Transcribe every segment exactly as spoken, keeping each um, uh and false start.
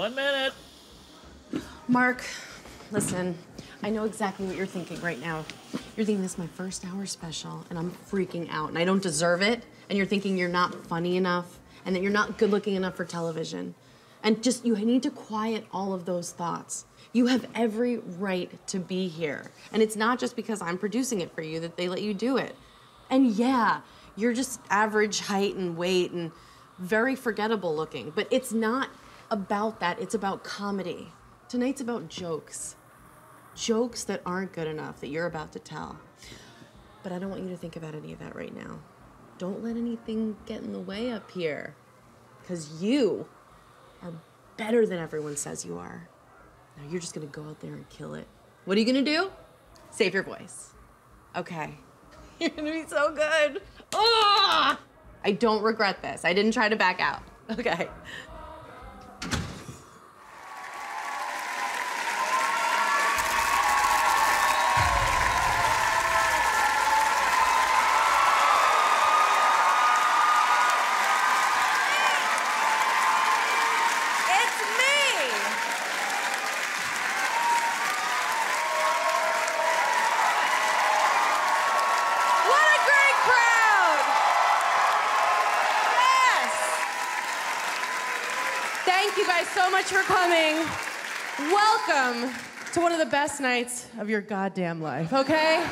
One minute. Mark, listen, I know exactly what you're thinking right now. You're thinking this is my first hour special, and I'm freaking out, and I don't deserve it, and you're thinking you're not funny enough, and that you're not good-looking enough for television. And just, you need to quiet all of those thoughts. You have every right to be here. And it's not just because I'm producing it for you that they let you do it. And yeah, you're just average height and weight and very forgettable looking, but it's not about that, it's about comedy. Tonight's about jokes. Jokes that aren't good enough that you're about to tell. But I don't want you to think about any of that right now. Don't let anything get in the way up here, because you are better than everyone says you are. Now you're just gonna go out there and kill it. What are you gonna do? Save your voice. Okay. You're gonna be so good. Oh! I don't regret this. I didn't try to back out. Okay. Thank you for coming. Welcome to one of the best nights of your goddamn life, okay?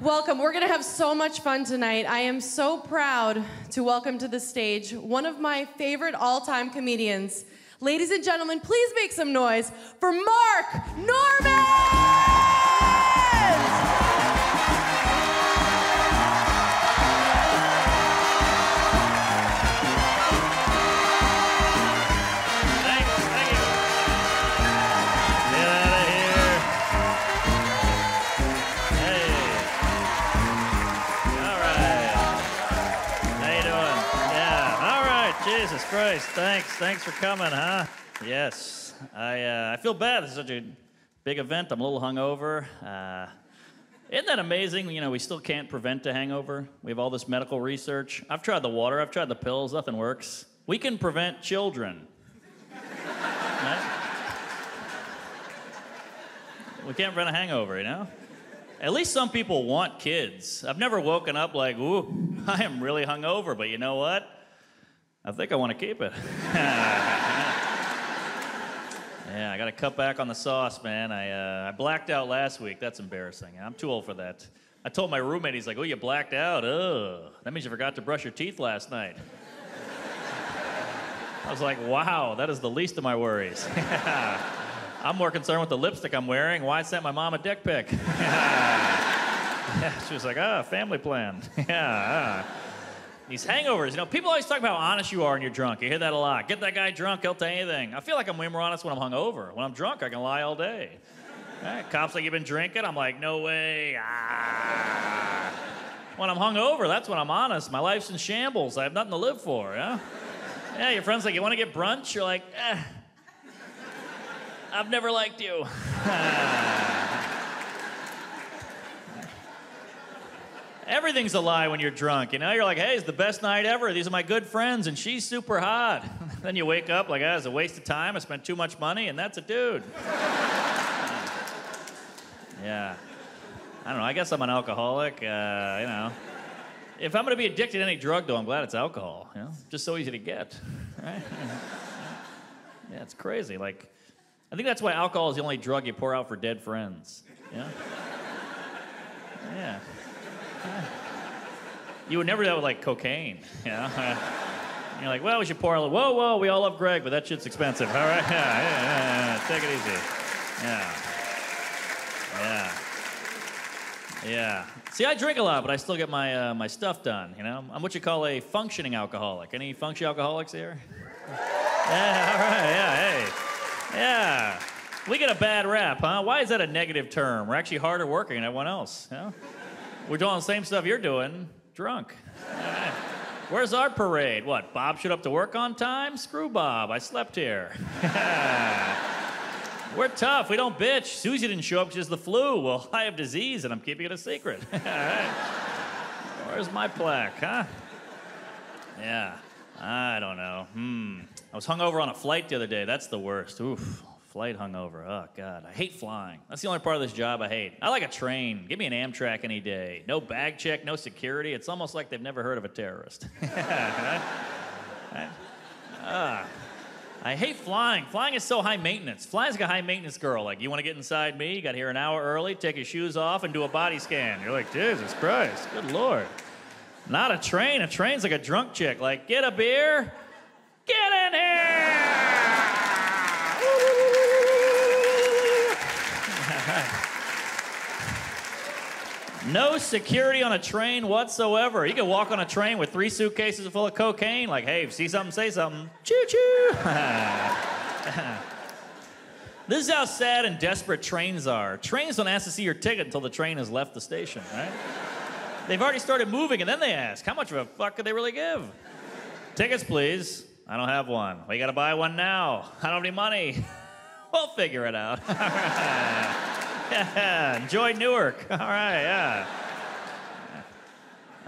Welcome. We're gonna have so much fun tonight. I am so proud to welcome to the stage one of my favorite all-time comedians. Ladies and gentlemen, please make some noise for Mark Normand! Christ, thanks, thanks for coming, huh? Yes, I uh, I feel bad. This is such a big event. I'm a little hungover. Uh, isn't that amazing? You know, we still can't prevent a hangover. We have all this medical research. I've tried the water. I've tried the pills. Nothing works. We can prevent children. Right? We can't prevent a hangover, you know? At least some people want kids. I've never woken up like, ooh, I am really hungover, but you know what? I think I want to keep it. Yeah, I got to cut back on the sauce, man. I, uh, I blacked out last week. That's embarrassing. I'm too old for that. I told my roommate, he's like, oh, you blacked out? Ugh. That means you forgot to brush your teeth last night. I was like, wow, that is the least of my worries. I'm more concerned with the lipstick I'm wearing. Why I sent my mom a dick pic. Yeah, she was like, ah, family plan. Yeah. Ah. These hangovers, you know, people always talk about how honest you are when you're drunk. You hear that a lot. Get that guy drunk, he'll tell you anything. I feel like I'm way more honest when I'm hungover. When I'm drunk, I can lie all day. Right? Cops like, you've been drinking? I'm like, no way. Ah. When I'm hungover, that's when I'm honest. My life's in shambles. I have nothing to live for, yeah? Yeah, your friend's like, you want to get brunch? You're like, eh. I've never liked you. Everything's a lie when you're drunk, you know? You're like, hey, it's the best night ever. These are my good friends, and she's super hot. Then you wake up like, ah, it's a waste of time. I spent too much money, and that's a dude. Yeah. I don't know. I guess I'm an alcoholic, uh, you know. If I'm going to be addicted to any drug, though, I'm glad it's alcohol, you know? Just so easy to get, right? Yeah, it's crazy. Like, I think that's why alcohol is the only drug you pour out for dead friends, you know? Yeah. You would never do that with, like, cocaine, you know? You're like, well, we should pour a little, whoa, whoa, we all love Greg, but that shit's expensive, all right? Yeah, yeah, yeah, yeah. Take it easy. Yeah. Yeah. Yeah. See, I drink a lot, but I still get my, uh, my stuff done, you know? I'm what you call a functioning alcoholic. Any functioning alcoholics here? Yeah, all right, yeah, hey. Yeah. We get a bad rap, huh? Why is that a negative term? We're actually harder working than everyone else, you know? We're doing the same stuff you're doing, drunk. Right. Where's our parade? What, Bob showed up to work on time? Screw Bob, I slept here. We're tough, we don't bitch. Susie didn't show up, she has the flu. Well, I have disease and I'm keeping it a secret. Right. Where's my plaque, huh? Yeah, I don't know. Hmm. I was hungover on a flight the other day. That's the worst. Oof. Flight hungover. Oh, God. I hate flying. That's the only part of this job I hate. I like a train. Give me an Amtrak any day. No bag check, no security. It's almost like they've never heard of a terrorist. I, I, uh, I hate flying. Flying is so high maintenance. Flying's like a high maintenance girl. Like, you want to get inside me? You got here an hour early, take your shoes off, and do a body scan. You're like, Jesus Christ. Good Lord. Not a train. A train's like a drunk chick. Like, get a beer. Get in here. No security on a train whatsoever. You can walk on a train with three suitcases full of cocaine. Like, hey, if you see something, say something. Choo-choo. This is how sad and desperate trains are. Trains don't ask to see your ticket until the train has left the station, right? They've already started moving, and then they ask, how much of a fuck could they really give? Tickets, please. I don't have one. Well, you gotta buy one now. I don't have any money. We'll figure it out. All right. Yeah. Enjoy Newark. All right, yeah.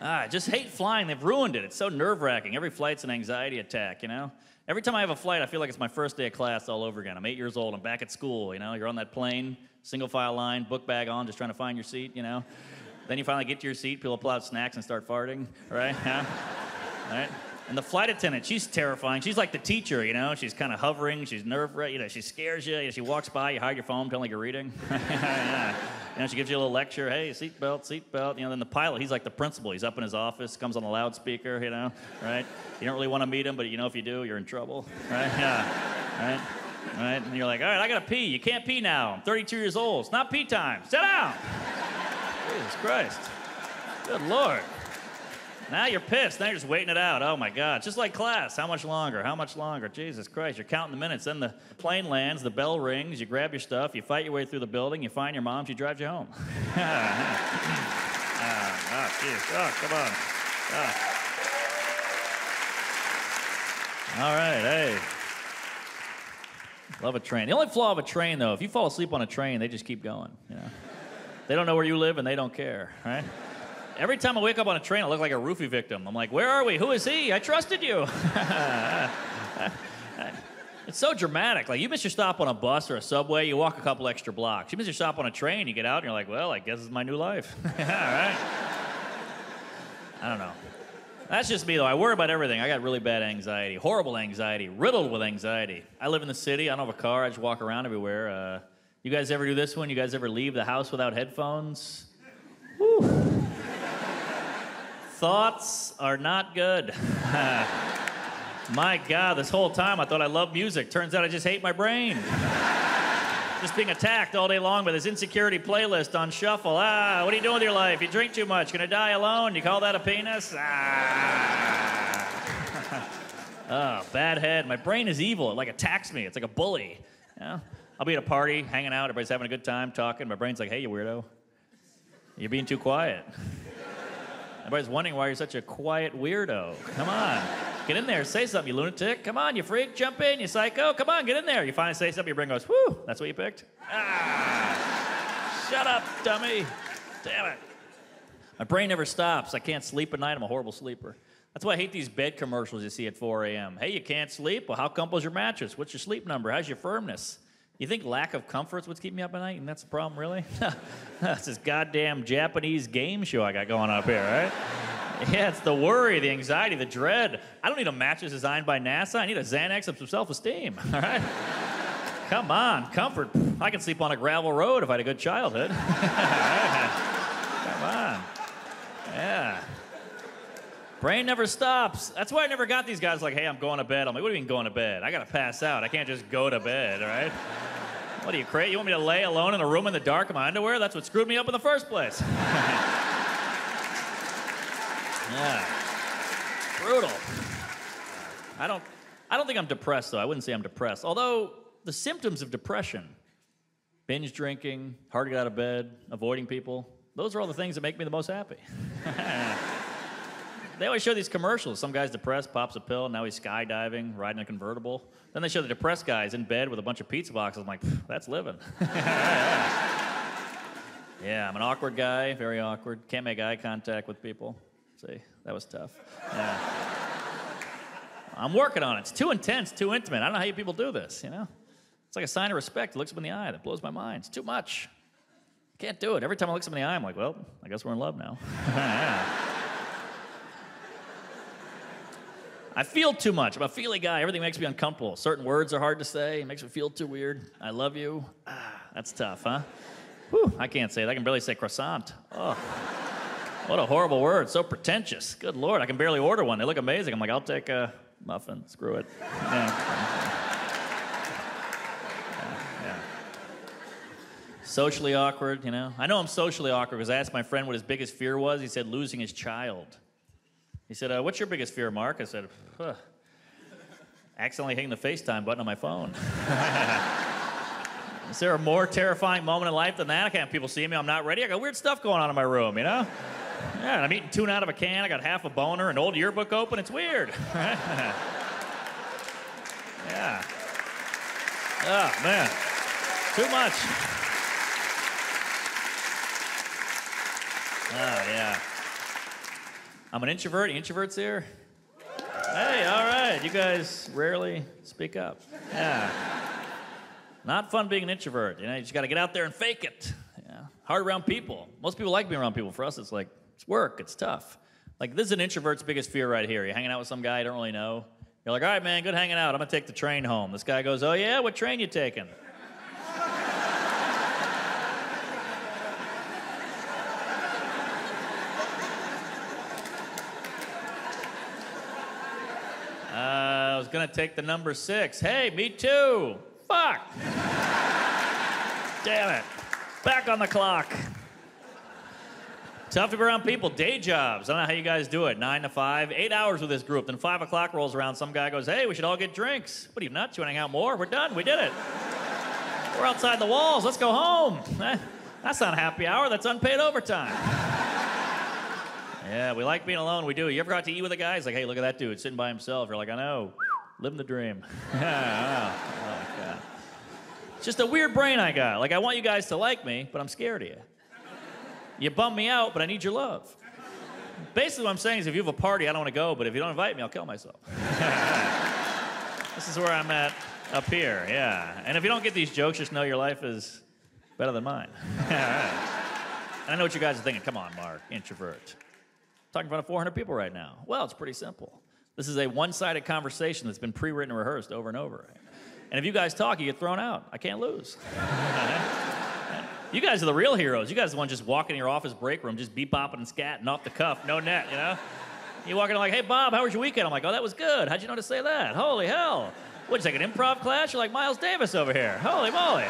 I just hate flying. They've ruined it. It's so nerve-wracking. Every flight's an anxiety attack, you know? Every time I have a flight, I feel like it's my first day of class all over again. I'm eight years old. I'm back at school, you know? You're on that plane, single file line, book bag on, just trying to find your seat, you know? Then you finally get to your seat, people pull out snacks and start farting, right? Yeah. All right? And the flight attendant, she's terrifying. She's like the teacher, you know? She's kind of hovering, she's nerve-wracked, you know, she scares you. You know, she walks by, you hide your phone, telling like you're reading. Yeah. You know, she gives you a little lecture, hey, seatbelt, seatbelt. You know, then the pilot, he's like the principal. He's up in his office, comes on the loudspeaker, you know, right? You don't really want to meet him, but you know if you do, you're in trouble, right? Yeah, right? Right? And you're like, all right, I gotta pee. You can't pee now. I'm thirty-two years old. It's not pee time. Sit down. Jesus Christ. Good Lord. Now you're pissed. Now you're just waiting it out. Oh, my God. Just like class. How much longer? How much longer? Jesus Christ. You're counting the minutes. Then the plane lands. The bell rings. You grab your stuff. You fight your way through the building. You find your mom. She drives you home. oh, oh, geez. Oh, come on. Oh. All right. Hey. Love a train. The only flaw of a train, though, if you fall asleep on a train, they just keep going. You know? They don't know where you live, and they don't care, right? Every time I wake up on a train, I look like a roofie victim. I'm like, where are we? Who is he? I trusted you. It's so dramatic. Like, you miss your stop on a bus or a subway, you walk a couple extra blocks. You miss your stop on a train, you get out, and you're like, well, I guess it's my new life. All right? I don't know. That's just me, though. I worry about everything. I got really bad anxiety, horrible anxiety, riddled with anxiety. I live in the city. I don't have a car. I just walk around everywhere. Uh, you guys ever do this one? You guys ever leave the house without headphones? Woo. Thoughts are not good. My God, this whole time I thought I loved music. Turns out I just hate my brain. Just being attacked all day long by this insecurity playlist on shuffle. Ah, what are you doing with your life? You drink too much. Gonna die alone? You call that a penis? Ah. Oh, bad head. My brain is evil. It like attacks me. It's like a bully. You know? I'll be at a party, hanging out. Everybody's having a good time, talking. My brain's like, hey, you weirdo. You're being too quiet. Everybody's wondering why you're such a quiet weirdo. Come on. Get in there. Say something, you lunatic. Come on, you freak. Jump in, you psycho. Come on, get in there. You finally say something, your brain goes, whew, that's what you picked? Ah, shut up, dummy. Damn it. My brain never stops. I can't sleep at night. I'm a horrible sleeper. That's why I hate these bed commercials you see at four a m Hey, you can't sleep? Well, how comfortable your mattress? What's your sleep number? How's your firmness? You think lack of comfort's what's keeping me up at night, and that's the problem, really? That's this goddamn Japanese game show I got going up here, right? Yeah, it's the worry, the anxiety, the dread. I don't need a mattress designed by NASA. I need a Xanax and some self-esteem, all right? Come on, comfort. I can sleep on a gravel road if I had a good childhood. All right. Come on. Yeah. Brain never stops. That's why I never got these guys like, hey, I'm going to bed. I'm like, what do you mean going to bed? I gotta pass out. I can't just go to bed, right? What are you, crazy? You want me to lay alone in a room in the dark in my underwear? That's what screwed me up in the first place. Yeah. Brutal. I don't, I don't think I'm depressed, though. I wouldn't say I'm depressed. Although, the symptoms of depression, binge drinking, hard to get out of bed, avoiding people, those are all the things that make me the most happy. They always show these commercials. Some guy's depressed, pops a pill, now he's skydiving, riding a convertible. Then they show the depressed guys in bed with a bunch of pizza boxes. I'm like, that's living. Yeah, I'm an awkward guy, very awkward. Can't make eye contact with people. See, that was tough. Yeah. I'm working on it. It's too intense, too intimate. I don't know how you people do this, you know? It's like a sign of respect. It looks up in the eye. That blows my mind. It's too much. Can't do it. Every time I look up in the eye, I'm like, well, I guess we're in love now. I feel too much. I'm a feely guy. Everything makes me uncomfortable. Certain words are hard to say. It makes me feel too weird. I love you. Ah, that's tough, huh? Whew, I can't say it. I can barely say croissant. Oh, what a horrible word. So pretentious. Good Lord. I can barely order one. They look amazing. I'm like, I'll take a muffin. Screw it. Yeah. Socially awkward, you know? I know I'm socially awkward because I asked my friend what his biggest fear was. He said, losing his child. He said, uh, what's your biggest fear, Mark? I said, huh. Accidentally hitting the FaceTime button on my phone. Is there a more terrifying moment in life than that? I can't have people see me, I'm not ready. I got weird stuff going on in my room, you know? Yeah, and I'm eating tuna out of a can. I got half a boner, an old yearbook open. It's weird. Yeah. Oh, man. Too much. Oh, yeah. I'm an introvert. Introverts here? Hey, all right. You guys rarely speak up. Yeah. Not fun being an introvert. You know, you just got to get out there and fake it. Yeah. Hard around people. Most people like being around people. For us, it's like, it's work. It's tough. Like, this is an introvert's biggest fear right here. You're hanging out with some guy you don't really know. You're like, all right, man, good hanging out. I'm going to take the train home. This guy goes, oh, yeah? What train you taking? Uh, I was gonna take the number six. Hey, me too. Fuck. Damn it. Back on the clock. Tough to be around people. Day jobs. I don't know how you guys do it. Nine to five. Eight hours with this group. Then five o'clock rolls around. Some guy goes, hey, we should all get drinks. What are you nuts? You want to hang out more? We're done. We did it. We're outside the walls. Let's go home. That's not happy hour. That's unpaid overtime. Yeah, we like being alone. We do. You ever go out to eat with a guy? He's like, hey, look at that dude sitting by himself. You're like, I know. Living the dream. Yeah, oh, oh, God. It's just a weird brain I got. Like, I want you guys to like me, but I'm scared of you. You bum me out, but I need your love. Basically, what I'm saying is if you have a party, I don't want to go, but if you don't invite me, I'll kill myself. This is where I'm at up here, yeah. And if you don't get these jokes, just know your life is better than mine. And I know what you guys are thinking. Come on, Mark, introvert. Talking in front of four hundred people right now. Well, it's pretty simple. This is a one-sided conversation that's been pre-written and rehearsed over and over. And if you guys talk, you get thrown out. I can't lose. You guys are the real heroes. You guys are the ones just walking in your office break room, just bebopping and scatting off the cuff, no net, you know? You walk in like, hey, Bob, how was your weekend? I'm like, oh, that was good. How'd you know to say that? Holy hell. What, you take an improv class? You're like Miles Davis over here. Holy moly.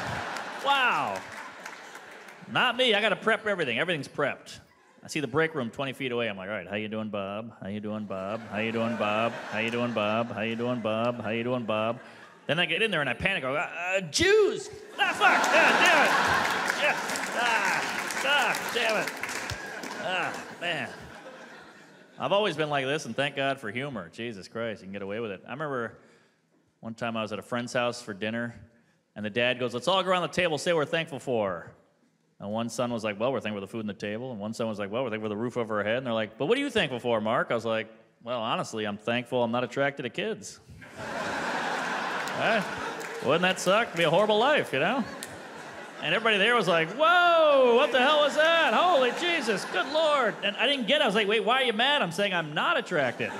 Wow. Not me. I got to prep everything. Everything's prepped. I see the break room twenty feet away. I'm like, all right, how you doing, Bob? How you doing, Bob? How you doing, Bob? How you doing, Bob? How you doing, Bob? How you doing, Bob? Then I get in there and I panic. I go, uh, Jews! Ah, fuck! Ah, damn it! Yeah. Ah, ah, damn it! Ah, man. I've always been like this, and thank God for humor. Jesus Christ, you can get away with it. I remember one time I was at a friend's house for dinner, and the dad goes, let's all go around the table, say what we're thankful for. And one son was like, well, we're thankful for the food on the table. And one son was like, well, we're thankful for the roof over our head. And they're like, but what are you thankful for, Mark? I was like, well, honestly, I'm thankful I'm not attracted to kids. Right? Wouldn't that suck? It'd be a horrible life, you know? And everybody there was like, whoa, what the hell was that? Holy Jesus, good Lord. And I didn't get it. I was like, wait, why are you mad? I'm saying I'm not attracted.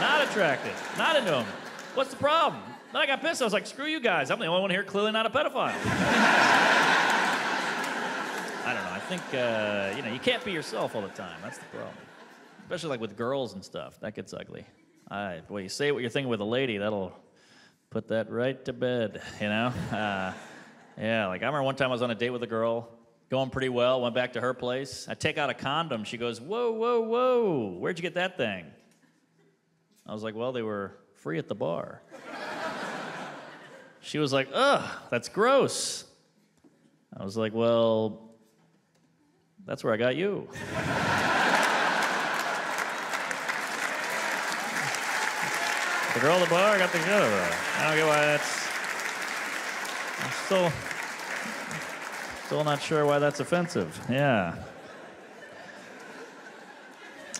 Not attracted. Not into them. What's the problem? Then I got pissed. I was like, screw you guys. I'm the only one here clearly not a pedophile. I don't know, I think, uh, you know, you can't be yourself all the time. That's the problem. Especially like with girls and stuff. That gets ugly. All right, boy, you say what you're thinking with a lady, that'll put that right to bed, you know? Uh, yeah, like I remember one time I was on a date with a girl, going pretty well, went back to her place. I take out a condom. She goes, whoa, whoa, whoa, where'd you get that thing? I was like, well, they were free at the bar. She was like, ugh, that's gross. I was like, well... that's where I got you. The girl at the bar got the girl. I don't get why that's... I'm still... still not sure why that's offensive. Yeah.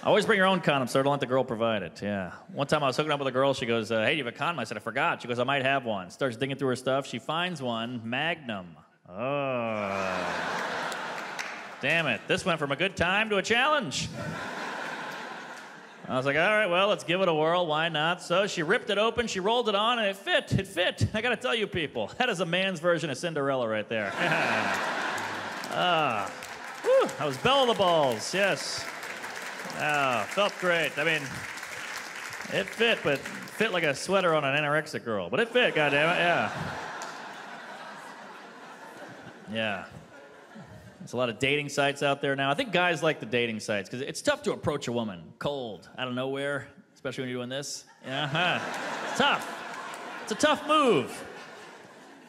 Always bring your own condom, sir. Don't let the girl provide it. Yeah. One time I was hooking up with a girl. She goes, uh, hey, do you have a condom? I said, I forgot. She goes, I might have one. Starts digging through her stuff. She finds one. Magnum. Oh. Damn it. This went from a good time to a challenge. I was like, all right, well, let's give it a whirl. Why not? So she ripped it open. She rolled it on, and it fit. It fit. I got to tell you people, that is a man's version of Cinderella right there. Ah. Whew, I was bell the balls, yes. Oh, felt great. I mean, it fit, but fit like a sweater on an anorexic girl. But it fit, goddammit, yeah. Yeah. There's a lot of dating sites out there now. I think guys like the dating sites, because it's tough to approach a woman cold, out of nowhere, especially when you're doing this. Uh-huh. It's tough. It's a tough move.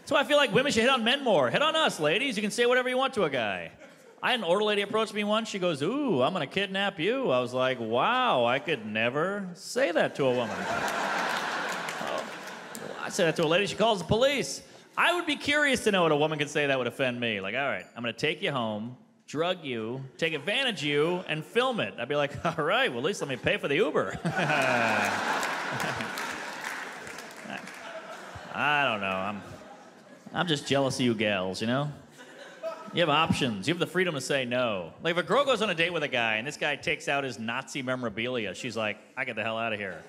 That's why I feel like women should hit on men more. Hit on us, ladies. You can say whatever you want to a guy. I had an older lady approach me once. She goes, ooh, I'm going to kidnap you. I was like, wow, I could never say that to a woman. Oh, I said that to a lady. She calls the police. I would be curious to know what a woman could say that would offend me. Like, all right, I'm going to take you home, drug you, take advantage of you, and film it. I'd be like, all right, well, at least let me pay for the Uber. I don't know. I'm, I'm just jealous of you gals, you know? You have options. You have the freedom to say no. Like, if a girl goes on a date with a guy and this guy takes out his Nazi memorabilia, she's like, I get the hell out of here.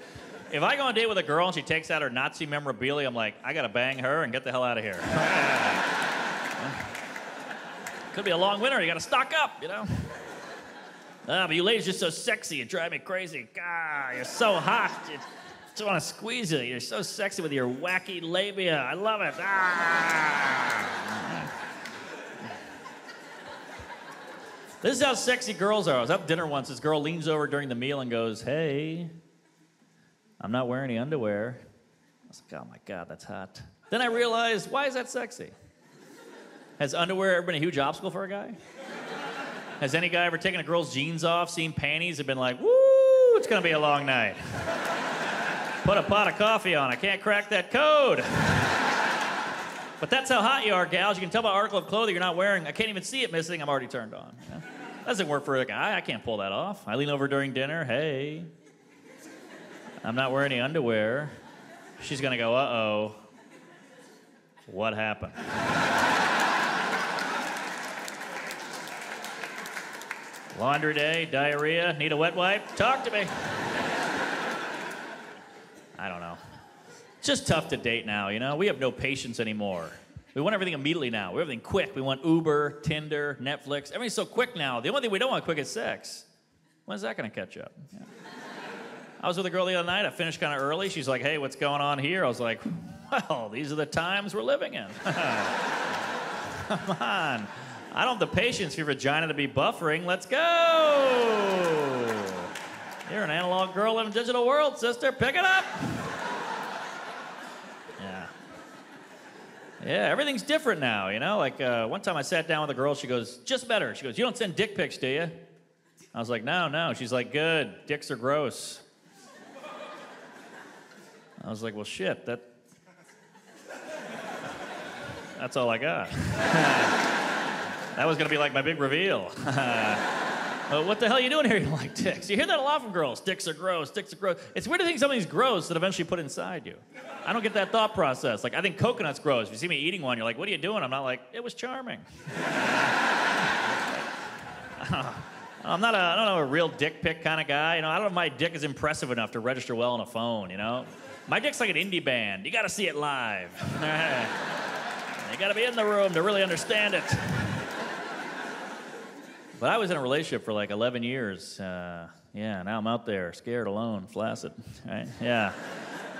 If I go on a date with a girl and she takes out her Nazi memorabilia, I'm like, I gotta bang her and get the hell out of here. Could be a long winter. You gotta stock up, you know? Ah, but you ladies are so sexy. You drive me crazy. God, you're so hot. You just wanna squeeze you. You're so sexy with your wacky labia. I love it. Ah. This is how sexy girls are. I was up at dinner once. This girl leans over during the meal and goes, hey, I'm not wearing any underwear. I was like, oh, my God, that's hot. Then I realized, why is that sexy? Has underwear ever been a huge obstacle for a guy? Has any guy ever taken a girl's jeans off, seen panties, and been like, woo, it's going to be a long night. Put a pot of coffee on. I can't crack that code. But that's how hot you are, gals. You can tell by article of clothing you're not wearing. I can't even see it missing. I'm already turned on. You know? That doesn't work for a guy. I can't pull that off. I lean over during dinner. Hey, I'm not wearing any underwear. She's going to go, uh-oh, what happened? Laundry day, diarrhea, need a wet wipe? Talk to me. I don't know. It's just tough to date now, you know? We have no patience anymore. We want everything immediately now. We want everything quick. We want Uber, Tinder, Netflix. Everything's so quick now. The only thing we don't want quick is sex. When's that going to catch up? Yeah. I was with a girl the other night. I finished kind of early. She's like, hey, what's going on here? I was like, well, these are the times we're living in. Come on. I don't have the patience for your vagina to be buffering. Let's go. You're an analog girl in a digital world, sister. Pick it up. Yeah, everything's different now, you know? Like, uh, one time I sat down with a girl, she goes, just better. She goes, you don't send dick pics, do you? I was like, no, no. She's like, good, dicks are gross. I was like, well, shit, that... that's all I got. That was gonna be like my big reveal. Uh, what the hell are you doing here? You don't like dicks. You hear that a lot from girls. Dicks are gross, dicks are gross. It's weird to think something's gross that eventually put inside you. I don't get that thought process. Like, I think coconut's gross. If you see me eating one, you're like, what are you doing? I'm not like, it was charming. I'm not a, I don't know, a real dick pic kind of guy. You know, I don't know if my dick is impressive enough to register well on a phone, you know? My dick's like an indie band. You gotta see it live. You gotta be in the room to really understand it. But I was in a relationship for like eleven years. Uh, yeah, now I'm out there, scared, alone, flaccid, right? Yeah.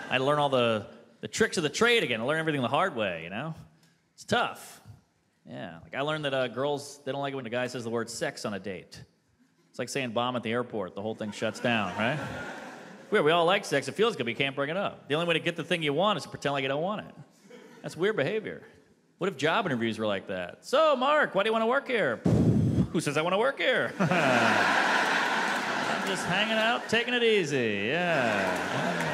I learn all the, the tricks of the trade again. I learn everything the hard way, you know? It's tough. Yeah, like I learned that uh, girls, they don't like it when a guy says the word sex on a date. It's like saying bomb at the airport. The whole thing shuts down, right? Weird, we all like sex. It feels good, but you can't bring it up. The only way to get the thing you want is to pretend like you don't want it. That's weird behavior. What if job interviews were like that? So, Mark, why do you want to work here? Who says I want to work here? I'm just hanging out, taking it easy. Yeah. yeah.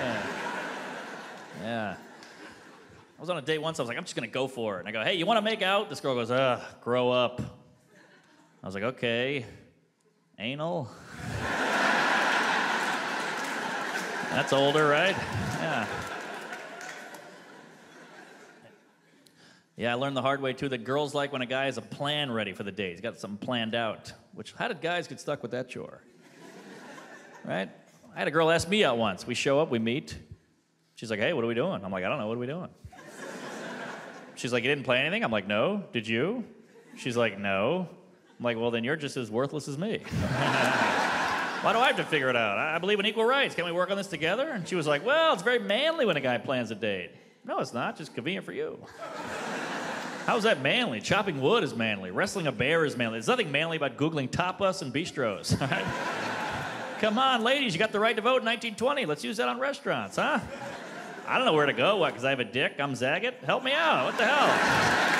Yeah. I was on a date once. I was like, I'm just going to go for it. And I go, hey, you want to make out? This girl goes, ugh, grow up. I was like, okay. Anal? That's older, right? Yeah. Yeah, I learned the hard way, too, that girls like when a guy has a plan ready for the day. He's got something planned out. Which, how did guys get stuck with that chore? Right? I had a girl ask me out once. We show up, we meet. She's like, hey, what are we doing? I'm like, I don't know, what are we doing? She's like, you didn't plan anything? I'm like, no. Did you? She's like, no. I'm like, well, then you're just as worthless as me. Why do I have to figure it out? I believe in equal rights. Can we work on this together? And she was like, well, it's very manly when a guy plans a date. No, it's not. Just convenient for you. How is that manly? Chopping wood is manly. Wrestling a bear is manly. There's nothing manly about Googling tapas and bistros. Right? Come on, ladies. You got the right to vote in nineteen twenty. Let's use that on restaurants, huh? I don't know where to go. What, because I have a dick? I'm Zagat? Help me out. What the hell?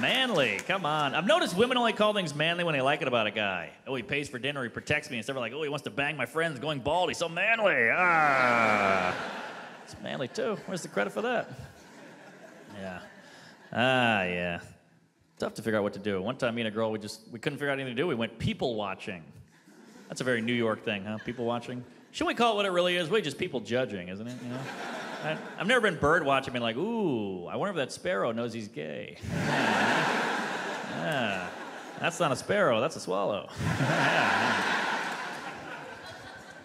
Manly, come on. I've noticed women only call things manly when they like it about a guy. Oh, he pays for dinner, he protects me, instead of like, oh, he wants to bang my friends, going bald, he's so manly. Ah. It's manly too. Where's the credit for that? Yeah. Ah, yeah. Tough to figure out what to do. One time, me and a girl, we just, we couldn't figure out anything to do. We went people watching. That's a very New York thing, huh? People watching. Should we call it what it really is? We're just people judging, isn't it? You know? I, I've never been bird watching, been like, ooh, I wonder if that sparrow knows he's gay. Yeah. Yeah. That's not a sparrow, that's a swallow. Yeah.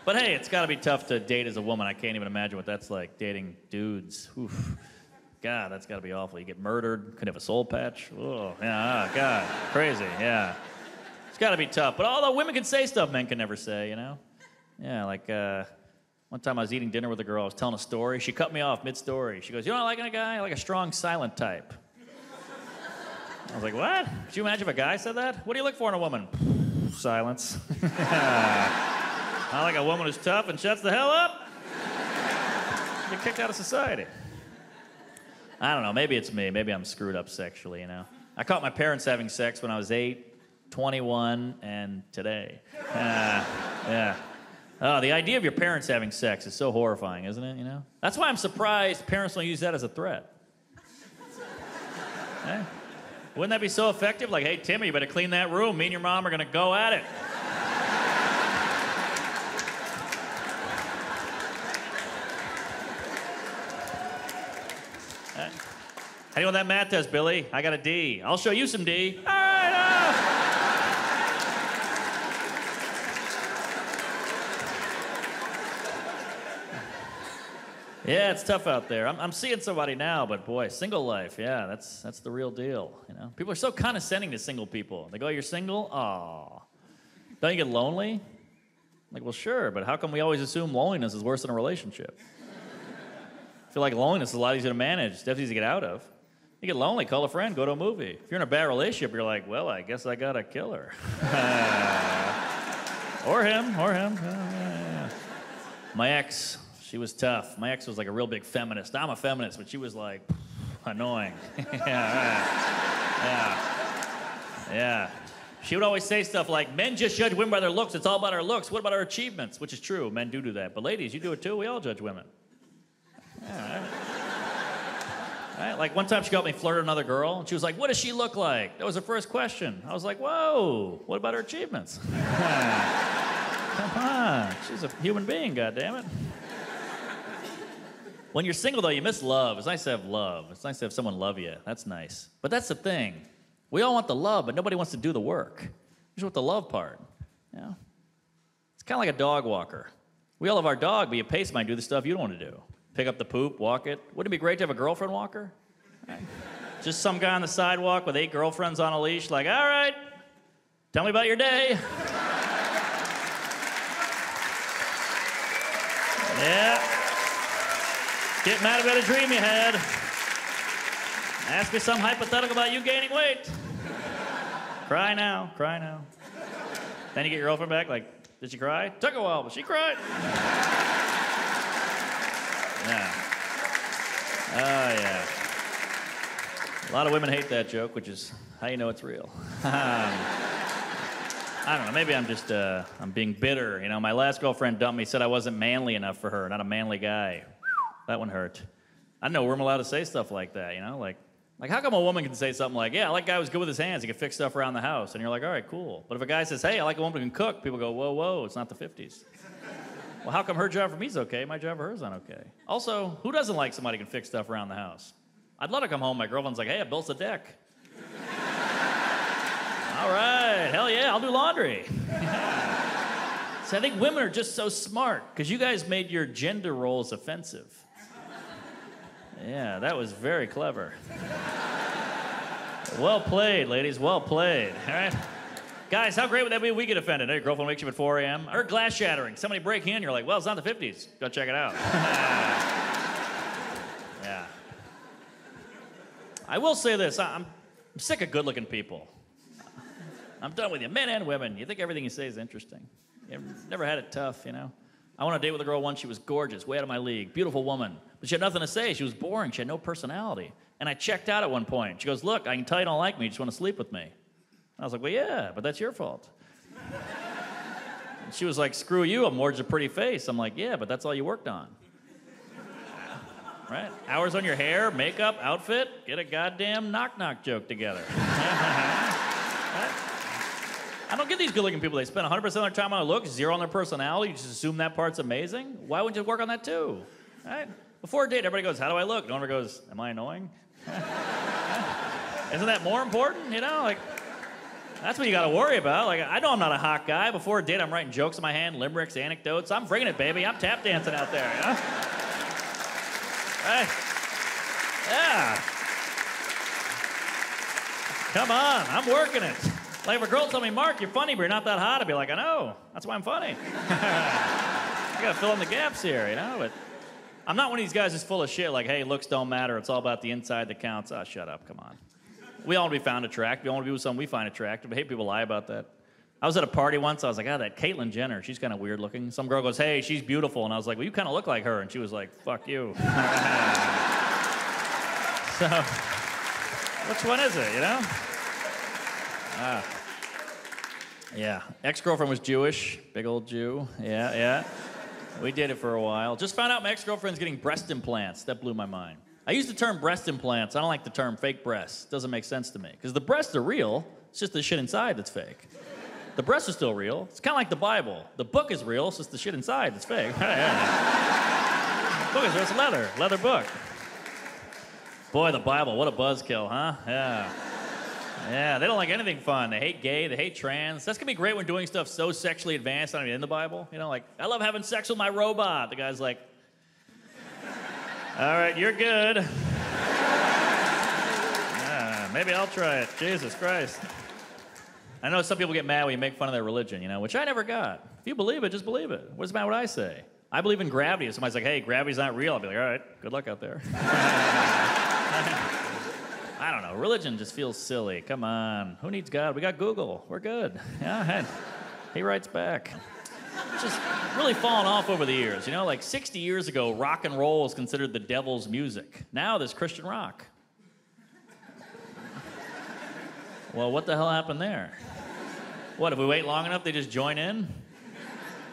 But hey, it's gotta be tough to date as a woman. I can't even imagine what that's like, dating dudes. Oof. God, that's gotta be awful. You get murdered, could have a soul patch. Oh, yeah, oh, God, crazy, yeah. It's gotta be tough. But although women can say stuff men can never say, you know? Yeah, like, uh, one time I was eating dinner with a girl, I was telling a story, she cut me off mid-story. She goes, you know what I like in a guy? I like a strong, silent type. I was like, what? Could you imagine if a guy said that? What do you look for in a woman? Silence. I like a woman who's tough and shuts the hell up. You're kicked out of society. I don't know, maybe it's me, maybe I'm screwed up sexually, you know? I caught my parents having sex when I was eight, twenty-one, and today. Uh, yeah. Oh, the idea of your parents having sex is so horrifying, isn't it, you know? That's why I'm surprised parents don't use that as a threat. Eh? Wouldn't that be so effective? Like, hey, Timmy, you better clean that room. Me and your mom are gonna go at it. Eh? How do you want that math test, Billy? I got a D. I'll show you some D. All right, uh... Yeah, it's tough out there. I'm, I'm seeing somebody now, but boy, single life, yeah, that's that's the real deal, you know? People are so condescending to single people. They go, you're single? Aw. Don't you get lonely? Like, well, sure, but how come we always assume loneliness is worse than a relationship? I feel like loneliness is a lot easier to manage. It's definitely easy to get out of. You get lonely, call a friend, go to a movie. If you're in a bad relationship, you're like, well, I guess I gotta kill her. uh, or him, or him. Uh, yeah, yeah. My ex... She was tough. My ex was like a real big feminist. I'm a feminist, but she was like, annoying. Yeah, right. Yeah, yeah. She would always say stuff like, men just judge women by their looks. It's all about our looks. What about our achievements? Which is true, men do do that. But ladies, you do it too. We all judge women. Yeah, right. Right? Like one time she got me flirting with another girl, and she was like, what does she look like? That was her first question. I was like, whoa, what about her achievements? Come on, she's a human being, goddammit. When you're single, though, you miss love. It's nice to have love. It's nice to have someone love you. That's nice. But that's the thing. We all want the love, but nobody wants to do the work. You just want the love part. You know? It's kind of like a dog walker. We all have our dog, but you pay somebody to do the stuff you don't want to do. Pick up the poop, walk it. Wouldn't it be great to have a girlfriend walker? Right. Just some guy on the sidewalk with eight girlfriends on a leash, like, all right, tell me about your day. Yeah. Get mad about a dream you had. Ask me some hypothetical about you gaining weight. Cry now, cry now. Then you get your girlfriend back, like, did she cry? Took a while, but she cried. Yeah. Oh, yeah. A lot of women hate that joke, which is how you know it's real. um, I don't know, maybe I'm just, uh, I'm being bitter. You know, my last girlfriend dumped me, said I wasn't manly enough for her, not a manly guy. That one hurt. I know we're allowed to say stuff like that, you know? Like, like how come a woman can say something like, yeah, I like a guy who's good with his hands, he can fix stuff around the house, and you're like, all right, cool. But if a guy says, hey, I like a woman who can cook, people go, whoa, whoa, it's not the fifties. Well, how come her job for me is okay? My job for her is not okay. Also, who doesn't like somebody who can fix stuff around the house? I'd love to come home. My girlfriend's like, hey, I built a deck. All right, hell yeah, I'll do laundry. Yeah. So I think women are just so smart because you guys made your gender roles offensive. Yeah, that was very clever. Well played, ladies, well played. All right. Guys, how great would that be if we get offended? Hey, your girlfriend wakes you up at four a m I heard glass shattering. Somebody break in, you're like, well, it's not the fifties. Go check it out. Yeah. I will say this, I'm sick of good-looking people. I'm done with you, men and women. You think everything you say is interesting. You never had it tough, you know? I went on a date with a girl once. She was gorgeous, way out of my league, beautiful woman. But she had nothing to say. She was boring. She had no personality. And I checked out at one point. She goes, look, I can tell you don't like me. You just want to sleep with me. I was like, well, yeah, but that's your fault. And she was like, screw you, I'm more a pretty face. I'm like, yeah, but that's all you worked on. Right? Hours on your hair, makeup, outfit, get a goddamn knock-knock joke together. Right? I don't get these good-looking people. They spend one hundred percent of their time on their looks, zero on their personality. You just assume that part's amazing. Why wouldn't you work on that too? Right? Before a date, everybody goes, how do I look? No one ever goes, am I annoying? Isn't that more important? You know, like... That's what you gotta worry about. Like, I know I'm not a hot guy. Before a date, I'm writing jokes in my hand, limericks, anecdotes. I'm bringing it, baby. I'm tap dancing out there, you know? Right? Yeah. Come on, I'm working it. Like, if a girl told me, Mark, you're funny, but you're not that hot, I'd be like, I know. That's why I'm funny. I gotta fill in the gaps here, you know? But I'm not one of these guys who's full of shit, like, hey, looks don't matter. It's all about the inside that counts. Ah, oh, shut up, come on. We all want to be found attractive. We all want to be with someone we find attractive. I hate people lie about that. I was at a party once. I was like, ah, oh, that Caitlyn Jenner, she's kind of weird looking. Some girl goes, hey, she's beautiful. And I was like, well, you kind of look like her. And she was like, fuck you. So, which one is it, you know? Uh, yeah. Ex-girlfriend was Jewish. Big old Jew. Yeah, yeah. We did it for a while. Just found out my ex-girlfriend's getting breast implants. That blew my mind. I use the term breast implants. I don't like the term fake breasts. It doesn't make sense to me. Because the breasts are real. It's just the shit inside that's fake. The breasts are still real. It's kind of like the Bible. The book is real. It's just the shit inside that's fake. The book is real. It's leather. Leather book. Boy, the Bible. What a buzzkill, huh? Yeah. Yeah, they don't like anything fun. They hate gay. They hate trans. That's going to be great when doing stuff so sexually advanced. Not even in the Bible. You know, like, I love having sex with my robot. The guy's like... All right, you're good. Yeah, maybe I'll try it. Jesus Christ. I know some people get mad when you make fun of their religion, you know, which I never got. If you believe it, just believe it. What's the matter what I say? I believe in gravity. If somebody's like, hey, gravity's not real, I'll be like, all right, good luck out there. I don't know. Religion just feels silly. Come on. Who needs God? We got Google. We're good. Yeah, he writes back. Just really fallen off over the years, you know? Like sixty years ago, rock and roll was considered the devil's music. Now there's Christian rock. Well, what the hell happened there? What, if we wait long enough, they just join in?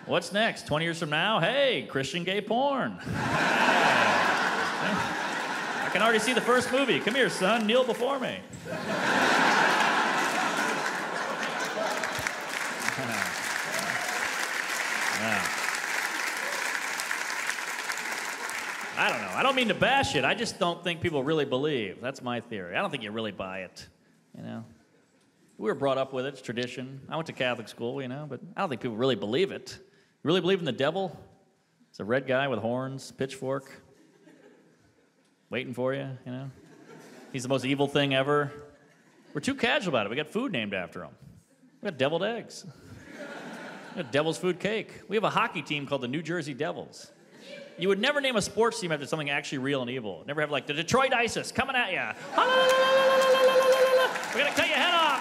What's next? twenty years from now, hey, Christian gay porn. I can already see the first movie. Come here, son, kneel before me. Yeah. I don't know. I don't mean to bash it. I just don't think people really believe. That's my theory. I don't think you really buy it, you know? We were brought up with it. It's tradition. I went to Catholic school, you know, but I don't think people really believe it. You really believe in the devil? It's a red guy with horns, pitchfork, waiting for you, you know? He's the most evil thing ever. We're too casual about it. We got food named after him. We got deviled eggs. Devil's food cake. We have a hockey team called the New Jersey Devils. You would never name a sports team after something actually real and evil. Never have, like, the Detroit ISIS coming at you. We're going to cut your head off.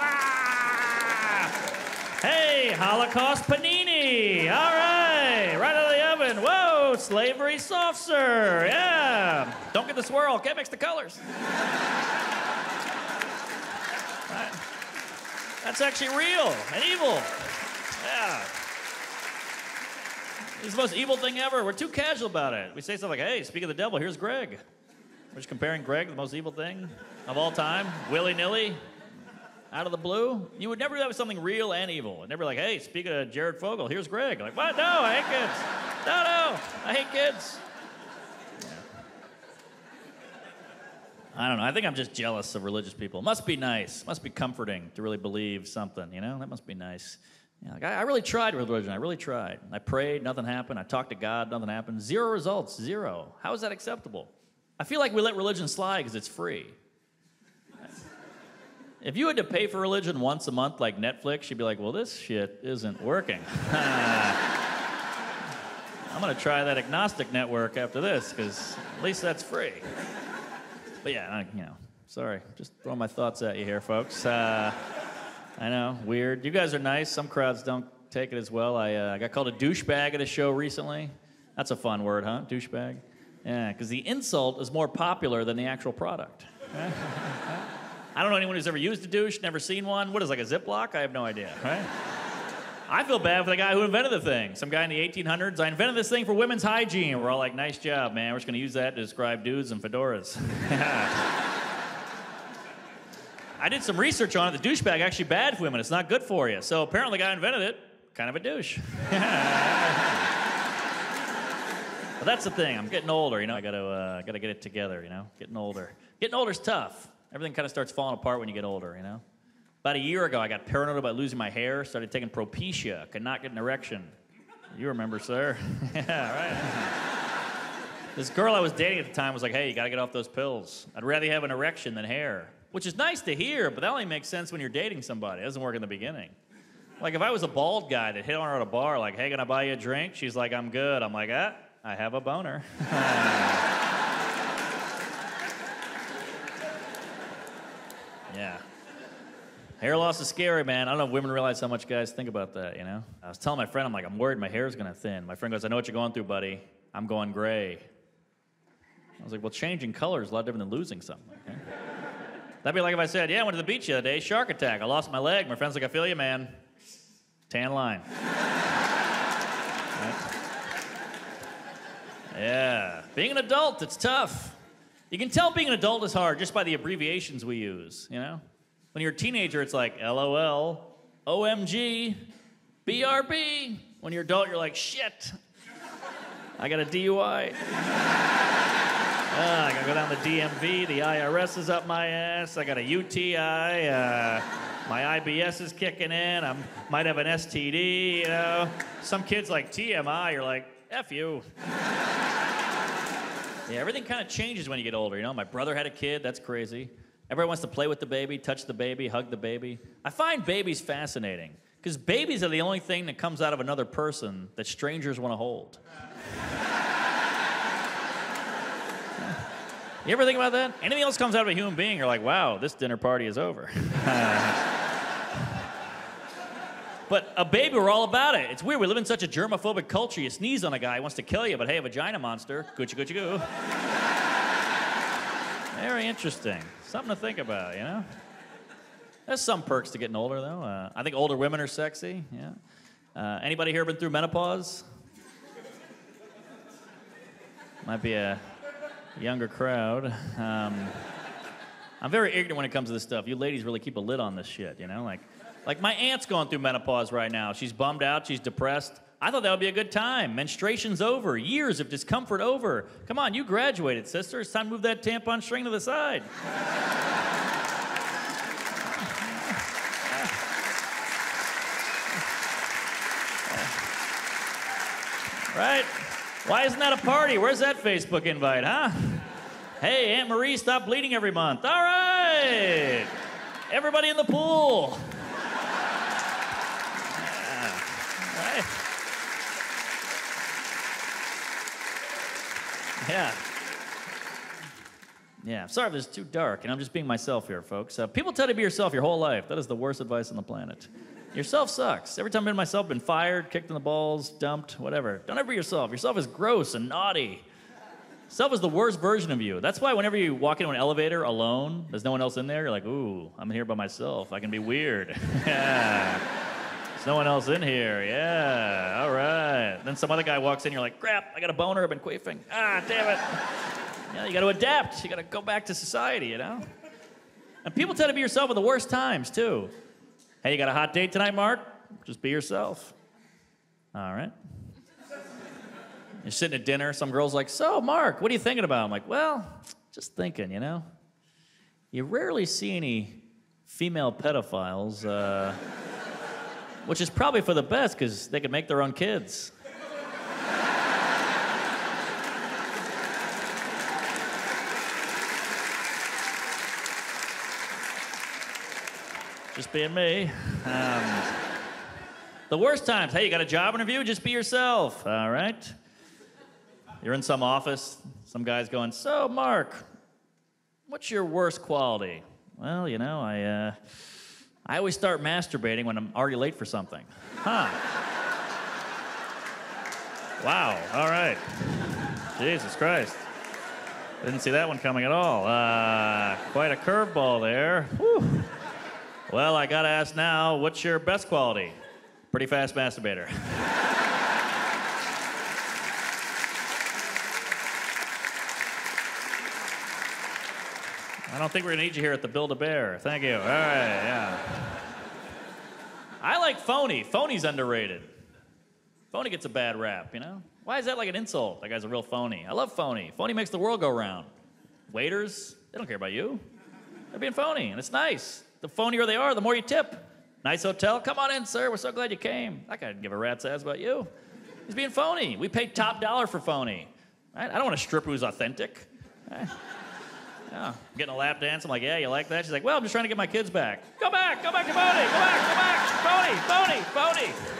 Ah! Hey, Holocaust panini. All right. Right out of the oven. Whoa, slavery soft serve. Yeah. Don't get the swirl. Can't mix the colors. Right. That's actually real and evil. Yeah. It's the most evil thing ever. We're too casual about it. We say stuff like, hey, speak of the devil, here's Greg. We're just comparing Greg to the most evil thing of all time, willy-nilly. out of the blue. You would never do that with something real and evil. And never like, hey, speak of Jared Fogle, here's Greg. Like, what? No, I hate kids. No, no, I hate kids. Yeah. I don't know. I think I'm just jealous of religious people. Must be nice. Must be comforting to really believe something, you know? That must be nice. Yeah, like I, I really tried with religion. I really tried. I prayed, nothing happened. I talked to God, nothing happened. Zero results, zero. How is that acceptable? I feel like we let religion slide because it's free. If you had to pay for religion once a month like Netflix, you'd be like, well, this shit isn't working. I'm going to try that agnostic network after this, because at least that's free. But yeah, I, you know, sorry. Just throwing my thoughts at you here, folks. Uh, I know, weird. You guys are nice. Some crowds don't take it as well. I, uh, I got called a douchebag at a show recently. That's a fun word, huh? Douchebag? Yeah, because the insult is more popular than the actual product. Right? I don't know anyone who's ever used a douche, never seen one. What is it, like a Ziploc? I have no idea, right? I feel bad for the guy who invented the thing. Some guy in the eighteen hundreds, I invented this thing for women's hygiene. We're all like, nice job, man. We're just gonna use that to describe dudes and fedoras. I did some research on it. The douchebag is actually bad for women. It's not good for you. So apparently the guy who invented it, kind of a douche. But that's the thing, I'm getting older, you know? I gotta, uh, gotta get it together, you know? Getting older. Getting older's tough. Everything kind of starts falling apart when you get older, you know? About a year ago, I got paranoid about losing my hair, started taking Propecia, could not get an erection. You remember, sir? Yeah, right? This girl I was dating at the time was like, hey, you gotta get off those pills. I'd rather have an erection than hair. Which is nice to hear, but that only makes sense when you're dating somebody. It doesn't work in the beginning. Like, if I was a bald guy that hit on her at a bar, like, hey, can I buy you a drink? She's like, I'm good. I'm like, ah, I have a boner. Yeah. Hair loss is scary, man. I don't know if women realize how much guys think about that, you know? I was telling my friend, I'm like, I'm worried my hair's gonna thin. My friend goes, I know what you're going through, buddy. I'm going gray. I was like, well, changing color is a lot different than losing something. Okay? That'd be like if I said, yeah, I went to the beach the other day, shark attack. I lost my leg. My friend's like, I feel you, man. Tan line. Right? Yeah. Being an adult, it's tough. You can tell being an adult is hard just by the abbreviations we use, you know? When you're a teenager, it's like L O L, O M G, B R B. When you're an adult, you're like, shit, I got a D U I. uh, I gotta go down the D M V, the I R S is up my ass, I got a U T I, uh, my I B S is kicking in, I might have an S T D, you know? Some kid's like T M I, you're like, F you. Yeah, everything kind of changes when you get older, you know? My brother had a kid, that's crazy. Everyone wants to play with the baby, touch the baby, hug the baby. I find babies fascinating, because babies are the only thing that comes out of another person that strangers want to hold. You ever think about that? Anything else comes out of a human being, you're like, wow, this dinner party is over. But a baby, we're all about it. It's weird, we live in such a germophobic culture. You sneeze on a guy, he wants to kill you, but hey, a vagina monster, goochie goochie goo. Very interesting, something to think about, you know? There's some perks to getting older though. Uh, I think older women are sexy, yeah. Uh, anybody here been through menopause? Might be a younger crowd. Um, I'm very ignorant when it comes to this stuff. You ladies really keep a lid on this shit, you know? Like. Like, my aunt's going through menopause right now. She's bummed out, she's depressed. I thought that would be a good time. Menstruation's over, years of discomfort over. Come on, you graduated, sister. It's time to move that tampon string to the side. Right? Why isn't that a party? Where's that Facebook invite, huh? Hey, Aunt Marie, stop bleeding every month. All right. Everybody in the pool. Yeah. Yeah, sorry if it's too dark, and I'm just being myself here, folks. Uh, people tell you to be yourself your whole life. That is the worst advice on the planet. Yourself sucks. Every time I've been myself, been fired, kicked in the balls, dumped, whatever. Don't ever be yourself. Yourself is gross and naughty. Self is the worst version of you. That's why whenever you walk into an elevator alone, there's no one else in there, you're like, ooh, I'm here by myself. I can be weird. Yeah. There's no one else in here, yeah, all right. Then some other guy walks in, you're like, crap, I got a boner, I've been queefing. Ah, damn it. Yeah, you gotta adapt, you gotta go back to society, you know? And people tend to be yourself at the worst times, too. Hey, you got a hot date tonight, Mark? Just be yourself. All right. You're sitting at dinner. Some girl's like, so, Mark, what are you thinking about? I'm like, well, just thinking, you know. You rarely see any female pedophiles, uh, which is probably for the best because they could make their own kids. Just being me. Um, the worst times, hey, you got a job interview? Just be yourself, all right? You're in some office, some guy's going, so, Mark, what's your worst quality? Well, you know, I, uh, I always start masturbating when I'm already late for something. Huh. Wow, all right. Jesus Christ. Didn't see that one coming at all. Uh, quite a curveball there. Whew. Well, I gotta ask now, what's your best quality? Pretty fast masturbator. I don't think we're gonna need you here at the Build-A-Bear. Thank you. All right, yeah. I like phony. Phony's underrated. Phony gets a bad rap, you know? Why is that like an insult? That guy's a real phony. I love phony. Phony makes the world go round. Waiters, they don't care about you. They're being phony, and it's nice. The phonier they are, the more you tip. Nice hotel, come on in, sir. We're so glad you came. That guy didn't give a rat's ass about you. He's being phony. We pay top dollar for phony. Right? I don't want a stripper who's authentic. Right? Yeah. I'm getting a lap dance. I'm like, yeah, you like that? She's like, well, I'm just trying to get my kids back. Go back, go back to phony, go back, go back. Phony, phony, phony.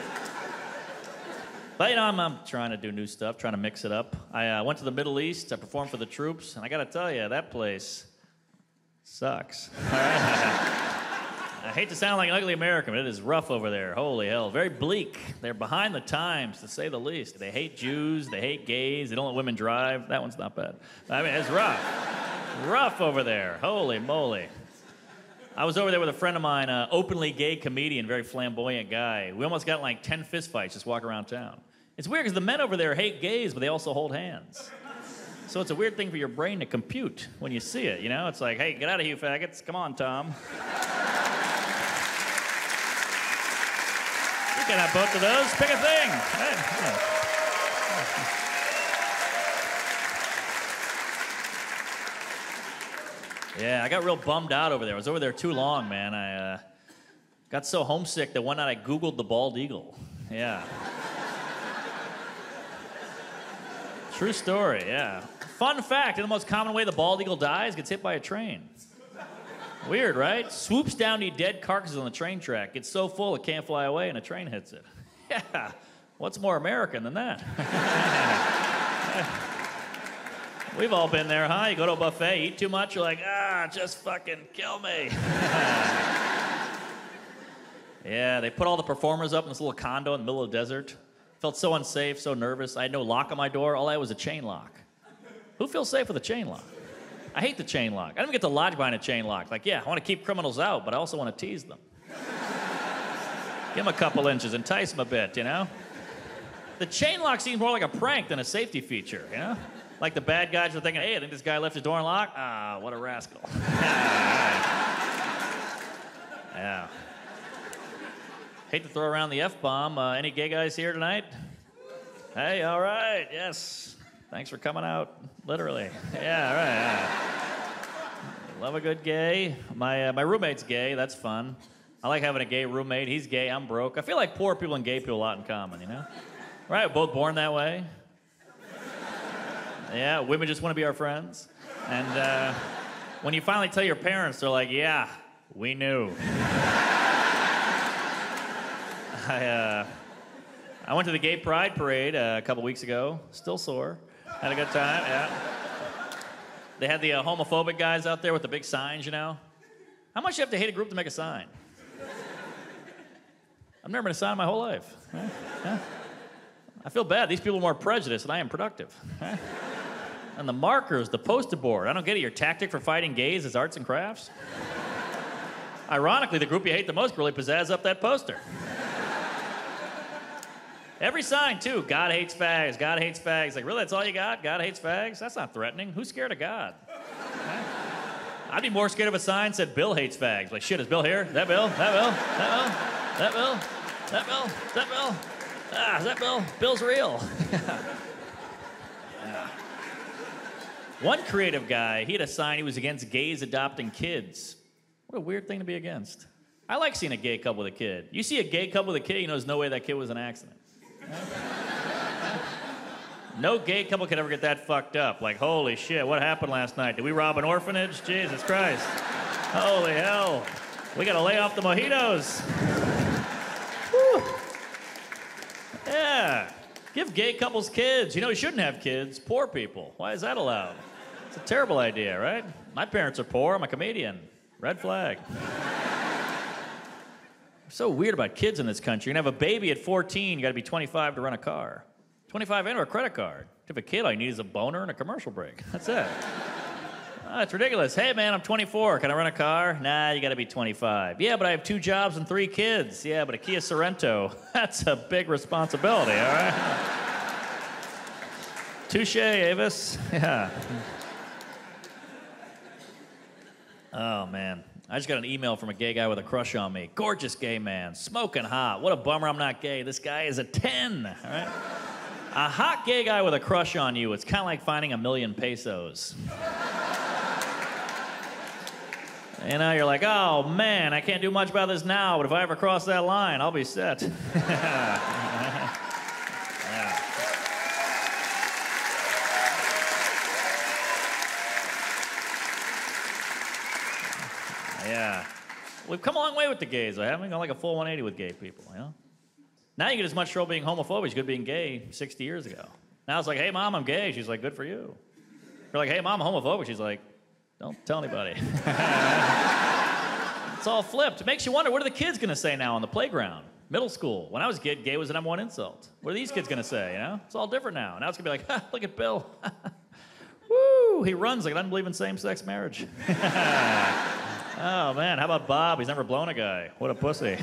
But you know, I'm, I'm trying to do new stuff, trying to mix it up. I uh, went to the Middle East. I performed for the troops. And I got to tell you, that place sucks. All right? I hate to sound like an ugly American, but it is rough over there. Holy hell. Very bleak. They're behind the times, to say the least. They hate Jews. They hate gays. They don't let women drive. That one's not bad. I mean, it's rough. Rough over there. Holy moly. I was over there with a friend of mine, an openly gay comedian, very flamboyant guy. We almost got in like ten fistfights just walking around town. It's weird because the men over there hate gays, but they also hold hands. So it's a weird thing for your brain to compute when you see it, you know? It's like, hey, get out of here, you faggots. Come on, Tom. Can I both of those? Pick a thing. Hey, yeah. Yeah, I got real bummed out over there. I was over there too long, man. I uh, got so homesick that one night I Googled the bald eagle. Yeah. True story, yeah. Fun fact, in the most common way the bald eagle dies, gets hit by a train. Weird, right? Swoops down to eat dead carcasses on the train track. Gets so full it can't fly away, and a train hits it. Yeah, what's more American than that? We've all been there, huh? You go to a buffet, eat too much, you're like, ah, just fucking kill me. Yeah, they put all the performers up in this little condo in the middle of the desert. Felt so unsafe, so nervous. I had no lock on my door. All I had was a chain lock. Who feels safe with a chain lock? I hate the chain lock. I don't even get to lodge behind a chain lock. Like, yeah, I want to keep criminals out, but I also want to tease them. Give them a couple inches, entice them a bit, you know? The chain lock seems more like a prank than a safety feature, you know? Like the bad guys are thinking, hey, I think this guy left his door unlocked. Ah, what a rascal. Yeah. Hate to throw around the F-bomb. Uh, any gay guys here tonight? Hey, all right, yes. Thanks for coming out, literally. Yeah, right, yeah. Love a good gay. My, uh, my roommate's gay, that's fun. I like having a gay roommate. He's gay, I'm broke. I feel like poor people and gay people have a lot in common, you know? Right, we're both born that way. Yeah, women just want to be our friends. And uh, when you finally tell your parents, they're like, yeah, we knew. I, uh, I went to the gay pride parade uh, a couple weeks ago, still sore. Had a good time, yeah. They had the uh, homophobic guys out there with the big signs, you know? How much do you have to hate a group to make a sign? I've never been a sign my whole life. Huh? Huh? I feel bad. These people are more prejudiced than I am productive. Huh? And the markers, the poster board. I don't get it. Your tactic for fighting gays is arts and crafts? Ironically, the group you hate the most really pizzazz up that poster. Every sign, too. God hates fags. God hates fags. Like, really, that's all you got? God hates fags? That's not threatening. Who's scared of God? Right? I'd be more scared of a sign that said Bill hates fags. Like, shit, is Bill here? That Bill? That Bill? That Bill? That Bill? That Bill? That Bill? Ah, is that Bill? Bill's real. Yeah. One creative guy, he had a sign he was against gays adopting kids. What a weird thing to be against. I like seeing a gay couple with a kid. You see a gay couple with a kid, you know there's no way that kid was an accident. No gay couple could ever get that fucked up. Like, holy shit, what happened last night? Did we rob an orphanage? Jesus Christ. Holy hell. We gotta lay off the mojitos. Whew. Yeah. Give gay couples kids. You know, you shouldn't have kids. Poor people. Why is that allowed? It's a terrible idea, right? My parents are poor. I'm a comedian. Red flag. So weird about kids in this country. You can have a baby at fourteen, you gotta be twenty-five to run a car. twenty-five and or a credit card. If a kid, all you need is a boner and a commercial break. That's it. Oh, that's ridiculous. Hey, man, I'm twenty-four. Can I run a car? Nah, you got to be twenty-five. Yeah, but I have two jobs and three kids. Yeah, but a Kia Sorento. That's a big responsibility, all right? Touche, Avis. Yeah. Oh, man. I just got an email from a gay guy with a crush on me. Gorgeous gay man. Smoking hot. What a bummer I'm not gay. This guy is a ten, all right? A hot gay guy with a crush on you, it's kind of like finding a million pesos. And now you're like, oh man, I can't do much about this now, but if I ever cross that line, I'll be set. Yeah. Yeah. We've come a long way with the gays, haven't we? Gone like a full one eighty with gay people, you know? Now you get as much trouble being homophobic as you could being gay sixty years ago. Now it's like, hey, Mom, I'm gay. She's like, good for you. You're like, hey, Mom, I'm homophobic. She's like, don't tell anybody. It's all flipped. It makes you wonder, what are the kids going to say now on the playground? Middle school. When I was a kid, gay was the number one insult. What are these kids going to say, you know? It's all different now. Now it's going to be like, look at Bill. Woo, he runs like, I don't believe in same-sex marriage. Oh, man, how about Bob? He's never blown a guy. What a pussy.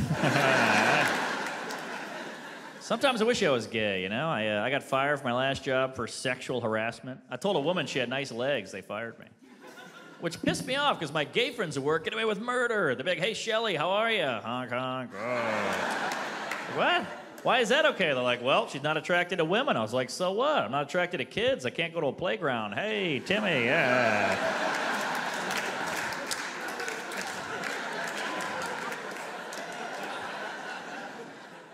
Sometimes I wish I was gay, you know? I, uh, I got fired from my last job for sexual harassment. I told a woman she had nice legs. They fired me. Which pissed me off, because my gay friends at work get away with murder. They'd be like, hey, Shelly, how are you? Honk, honk. Oh. What? Why is that okay? They're like, well, she's not attracted to women. I was like, so what? I'm not attracted to kids. I can't go to a playground. Hey, Timmy, yeah.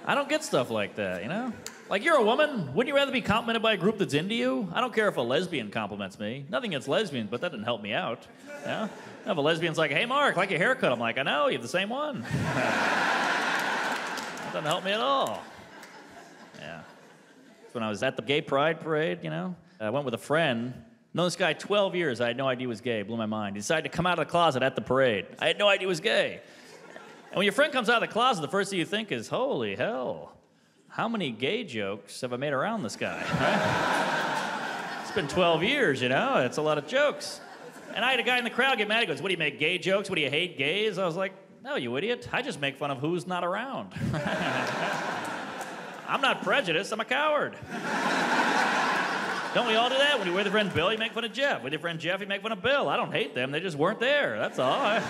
I don't get stuff like that, you know? Like, you're a woman. Wouldn't you rather be complimented by a group that's into you? I don't care if a lesbian compliments me. Nothing against lesbians, but that doesn't help me out. You know? If a lesbian's like, hey, Mark, like your haircut. I'm like, I know, you have the same one. That doesn't help me at all. Yeah. When I was at the gay pride parade, you know, I went with a friend. Known this guy twelve years. I had no idea he was gay. Blew my mind. He decided to come out of the closet at the parade. I had no idea he was gay. And when your friend comes out of the closet, the first thing you think is, holy hell, how many gay jokes have I made around this guy? Right? It's been twelve years, you know? That's a lot of jokes. And I had a guy in the crowd get mad. He goes, what do you make, gay jokes? What do you hate, gays? I was like, no, you idiot. I just make fun of who's not around. I'm not prejudiced. I'm a coward. Don't we all do that? When you wear the friend Bill, you make fun of Jeff. With your friend Jeff, you make fun of Bill. I don't hate them. They just weren't there. That's all.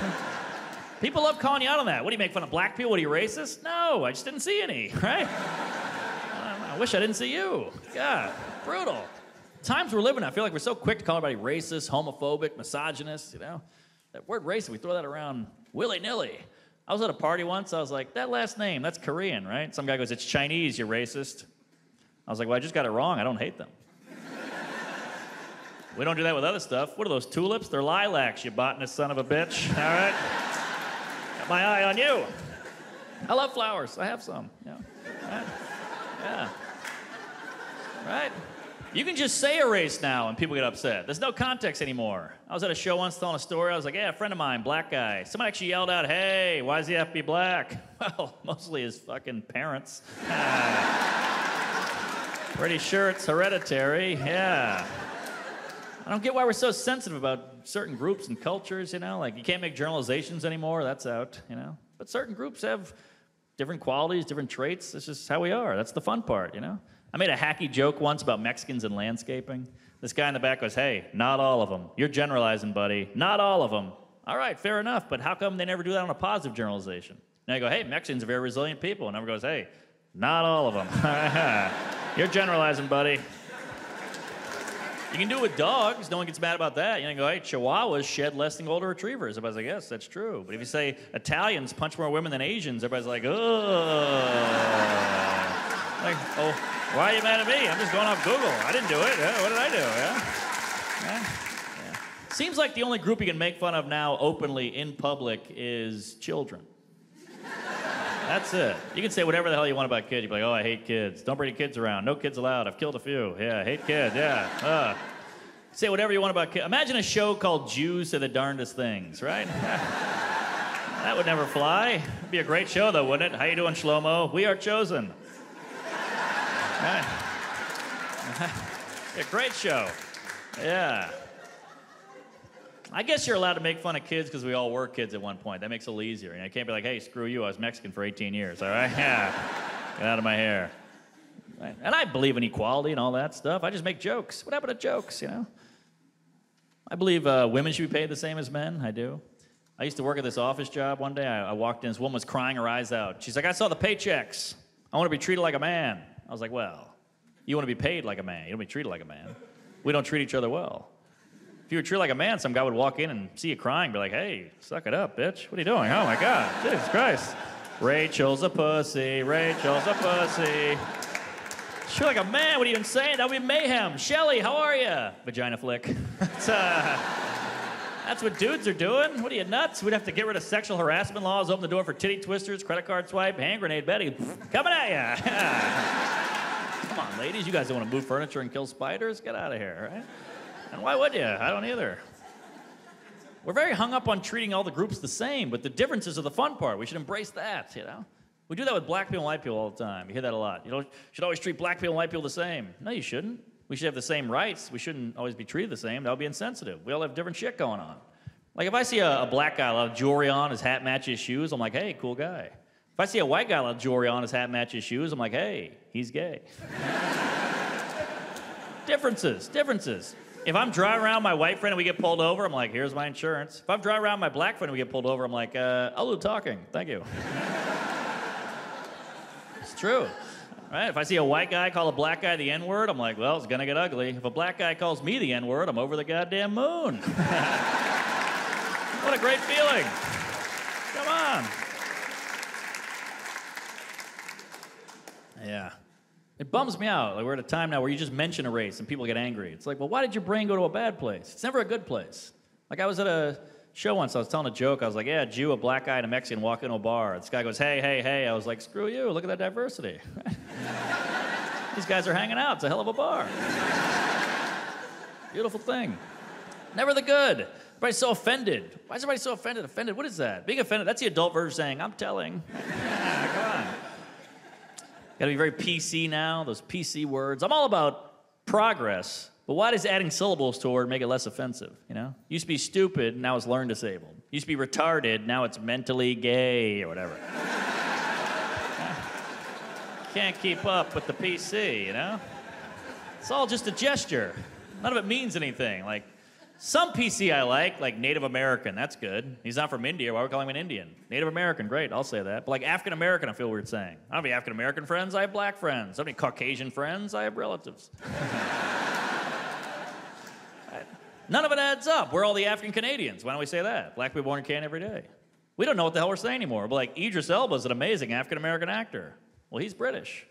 People love calling you out on that. What, do you make fun of black people? What, are you racist? No, I just didn't see any, right? I wish I didn't see you. God, brutal. Times we're living in, I feel like we're so quick to call everybody racist, homophobic, misogynist, you know? That word racist, we throw that around willy-nilly. I was at a party once, I was like, that last name, that's Korean, right? Some guy goes, it's Chinese, you're racist. I was like, well, I just got it wrong, I don't hate them. We don't do that with other stuff. What are those, tulips? They're lilacs, you botanist son of a bitch, all right? My eye on you. I love flowers. I have some. Yeah. Right? Yeah. Right? You can just say a race now and people get upset. There's no context anymore. I was at a show once telling a story. I was like, yeah, a friend of mine, black guy. Someone actually yelled out, hey, why does he have to be black? Well, mostly his fucking parents. Pretty sure it's hereditary. Yeah. I don't get why we're so sensitive about certain groups and cultures, you know? Like, you can't make generalizations anymore, that's out, you know? But certain groups have different qualities, different traits. That's just how we are. That's the fun part, you know? I made a hacky joke once about Mexicans and landscaping. This guy in the back goes, hey, not all of them. You're generalizing, buddy. Not all of them. all right, fair enough, but how come they never do that on a positive generalization? Now you go, hey, Mexicans are very resilient people. And everyone goes, hey, not all of them. You're generalizing, buddy. You can do it with dogs. No one gets mad about that. You can go, hey, Chihuahuas shed less than golden retrievers. Everybody's like, yes, that's true. But if you say Italians punch more women than Asians, everybody's like, oh. Like, oh, why are you mad at me? I'm just going off Google. I didn't do it. Yeah, what did I do? Yeah. Yeah. Yeah. Seems like the only group you can make fun of now openly in public is children. That's it. You can say whatever the hell you want about kids. You'd be like, oh, I hate kids. Don't bring any kids around. No kids allowed. I've killed a few. Yeah, I hate kids. Yeah. Uh. Say whatever you want about kids. Imagine a show called Jews Say the Darndest Things, right? That would never fly. It'd be a great show, though, wouldn't it? How you doing, Shlomo? We are chosen. Right. A great show. Yeah. I guess you're allowed to make fun of kids because we all were kids at one point. That makes it a little easier. You know, you can't be like, hey, screw you, I was Mexican for eighteen years, all right? Yeah. Get out of my hair. Right. And I believe in equality and all that stuff. I just make jokes. What happened to jokes, you know? I believe uh, women should be paid the same as men. I do. I used to work at this office job one day. I, I walked in. This woman was crying her eyes out. She's like, I saw the paychecks. I want to be treated like a man. I was like, well, you want to be paid like a man. You don't be treated like a man. We don't treat each other well. If you were treated like a man, some guy would walk in and see you crying, be like, hey, suck it up, bitch. What are you doing? Oh, my God. Jesus Christ. Rachel's a pussy. Rachel's a pussy. She's like a man. What are you even saying? That would be mayhem. Shelly, how are you? Vagina flick. That's, uh, that's what dudes are doing. What are you, nuts? We'd have to get rid of sexual harassment laws, open the door for titty twisters, credit card swipe, hand grenade Betty. Coming at you. Come on, ladies. You guys don't want to move furniture and kill spiders? Get out of here, right? And why would you? I don't either. We're very hung up on treating all the groups the same, but the differences are the fun part. We should embrace that, you know? We do that with black people and white people all the time. You hear that a lot. You know, you should always treat black people and white people the same. No, you shouldn't. We should have the same rights. We shouldn't always be treated the same. That would be insensitive. We all have different shit going on. Like, if I see a, a black guy, a lot of jewelry on, his hat matches his shoes, I'm like, hey, cool guy. If I see a white guy, a lot of jewelry on, his hat matches his shoes, I'm like, hey, he's gay. Differences, differences. If I'm driving around my white friend and we get pulled over, I'm like, here's my insurance. If I'm driving around my black friend and we get pulled over, I'm like, uh, I'll do talking, thank you. It's true, right? If I see a white guy call a black guy the N-word, I'm like, well, it's gonna get ugly. If a black guy calls me the N-word, I'm over the goddamn moon. What a great feeling. Come on. Yeah. It bums me out. Like, we're at a time now where you just mention a race and people get angry. It's like, well, why did your brain go to a bad place? It's never a good place. Like, I was at a show once. I was telling a joke. I was like, yeah, a Jew, a black guy, and a Mexican walk into a bar. This guy goes, hey, hey, hey. I was like, screw you. Look at that diversity. These guys are hanging out. It's a hell of a bar. Beautiful thing. Never the good. Everybody's so offended. Why is everybody so offended? Offended? What is that? Being offended, that's the adult version saying, I'm telling. Come on. Gotta be very P C now, those P C words. I'm all about progress, but why does adding syllables to a word make it less offensive, you know? Used to be stupid, now it's learn disabled. Used to be retarded, now it's mentally gay or whatever. Can't keep up with the P C, you know? It's all just a gesture. None of it means anything. Like, some P C I like, like Native American, that's good. He's not from India, why are we calling him an Indian? Native American, great, I'll say that. But like African American, I feel weird saying. I don't have any African American friends, I have black friends. I don't have any Caucasian friends, I have relatives. None of it adds up. We're all the African Canadians, why don't we say that? Black people born in Canada every day. We don't know what the hell we're saying anymore. But like, Idris Elba's an amazing African American actor. Well, he's British.